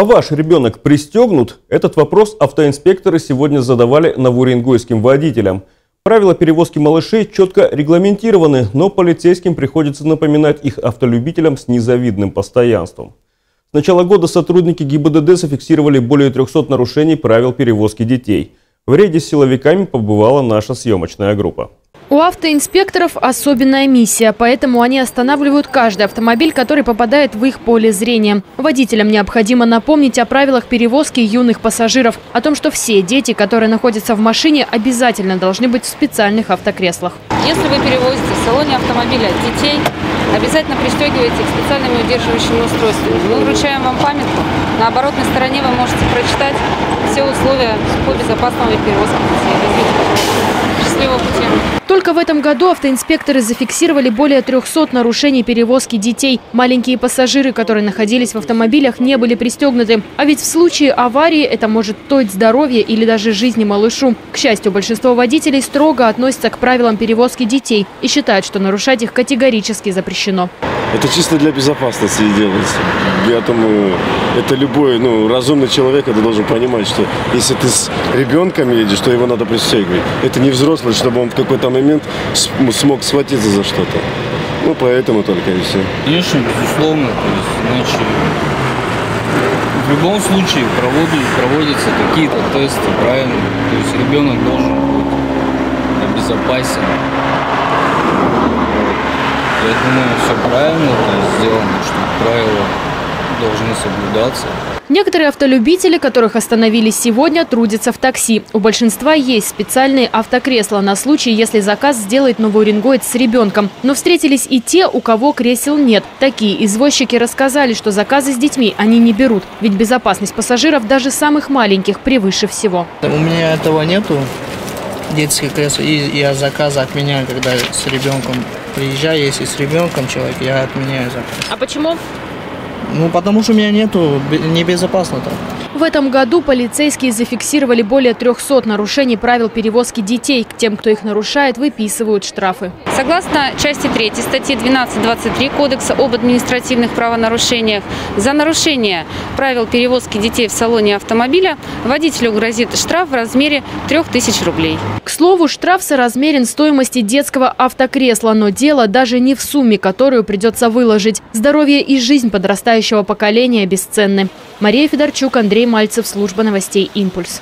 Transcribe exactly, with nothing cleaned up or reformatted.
А ваш ребенок пристегнут? Этот вопрос автоинспекторы сегодня задавали новоуренгойским водителям. Правила перевозки малышей четко регламентированы, но полицейским приходится напоминать их автолюбителям с незавидным постоянством. С начала года сотрудники ГИБДД зафиксировали более трёхсот нарушений правил перевозки детей. В рейде с силовиками побывала наша съемочная группа. У автоинспекторов особенная миссия, поэтому они останавливают каждый автомобиль, который попадает в их поле зрения. Водителям необходимо напомнить о правилах перевозки юных пассажиров, о том, что все дети, которые находятся в машине, обязательно должны быть в специальных автокреслах. Если вы перевозите в салоне автомобиля детей, обязательно пристегивайте их специальными удерживающими устройствами. Мы вручаем вам памятку. На оборотной стороне вы можете прочитать все условия по безопасному перевозке детей. Счастливого пути! Только в этом году автоинспекторы зафиксировали более трёхсот нарушений перевозки детей. Маленькие пассажиры, которые находились в автомобилях, не были пристегнуты. А ведь в случае аварии это может стоить здоровья или даже жизни малышу. К счастью, большинство водителей строго относятся к правилам перевозки детей и считают, что нарушать их категорически запрещено. Это чисто для безопасности делается. Я думаю, это любой ну, разумный человек это должен понимать, что если ты с ребенком едешь, то его надо пристегивать. Это не взрослый, чтобы он в какой-то момент момент смог схватиться за что-то. Ну, поэтому только и все. Конечно, безусловно. То есть, значит, в любом случае проводят, проводятся какие-то тесты, правильно? То есть ребенок должен быть обезопасен. Я думаю, все правильно сделано, что правила должны соблюдаться. Некоторые автолюбители, которых остановили сегодня, трудятся в такси. У большинства есть специальные автокресла на случай, если заказ сделает новоуренгоец с ребенком. Но встретились и те, у кого кресел нет. Такие извозчики рассказали, что заказы с детьми они не берут. Ведь безопасность пассажиров, даже самых маленьких, превыше всего. У меня этого нету. Детские кресла. И я заказы отменяю, когда с ребенком приезжаю. Если с ребенком человек, я отменяю заказ. А почему? Ну, потому что у меня нету, небезопасно-то. В этом году полицейские зафиксировали более трёхсот нарушений правил перевозки детей. К тем, кто их нарушает, выписывают штрафы. Согласно части третьей статьи двенадцать двадцать три Кодекса об административных правонарушениях, за нарушение правил перевозки детей в салоне автомобиля водителю грозит штраф в размере трёх тысяч рублей. К слову, штраф соразмерен стоимости детского автокресла, но дело даже не в сумме, которую придется выложить. Здоровье и жизнь подрастающего поколения бесценны. Мария Федорчук, Андрей Мальцев, служба новостей «Импульс».